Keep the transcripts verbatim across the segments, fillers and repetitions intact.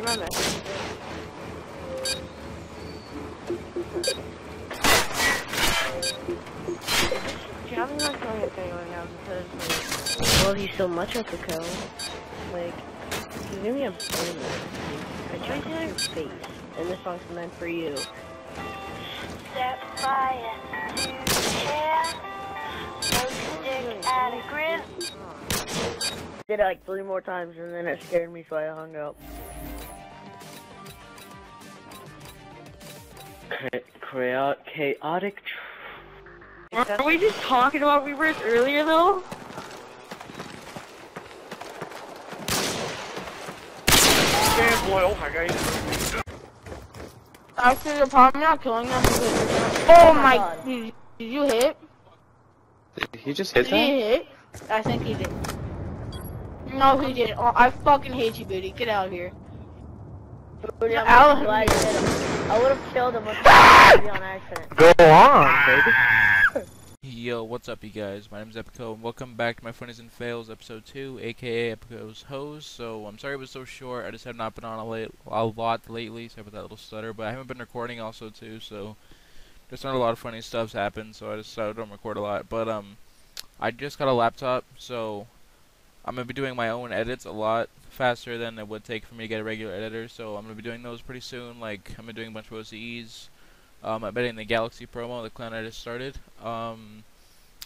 remember. See, how many months do I get thirty-one hours instead of twenty? Well, he's so much like a cow. Like, he's gonna be a bonus. I tried to your face, and this song's meant for you. Set fire to hair, poke stick at a grid. Did it like three more times and then it scared me, so I hung up. Cha chaotic. Were we just talking about reverse earlier though? Damn boy, oh my god. Actually, the problem not killing them is that oh my god. Did you hit? Did he just hit that? Did he hit? I think he did. No, he didn't. Oh, I fucking hate you, Booty. Get out of here. Booty, I'm out of glad you hit him. I would've killed him with on accident. Go on, baby. Yo, what's up, you guys? My name's Epico, and welcome back to my Funnies and Fails, Episode two, aka Epico's Hose. So, I'm sorry it was so short. I just have not been on a, late, a lot lately, except for that little stutter. But I haven't been recording also, too, so there's not a lot of funny stuff's happened, so I just I don't record a lot. But, um, I just got a laptop, so I'm going to be doing my own edits a lot faster than it would take for me to get a regular editor, so I'm going to be doing those pretty soon. Like, I'm going to be doing a bunch of O C Es, um, I'm editing the Galaxy promo, the clan I just started, um,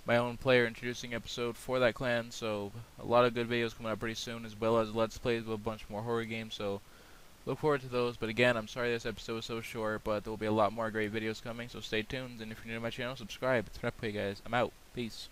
my own player introducing episode for that clan, so a lot of good videos coming up pretty soon, as well as Let's Plays with a bunch more horror games, so look forward to those. But again, I'm sorry this episode was so short, but there will be a lot more great videos coming, so stay tuned, and if you're new to my channel, subscribe. It's Repplay, guys. I'm out. Peace.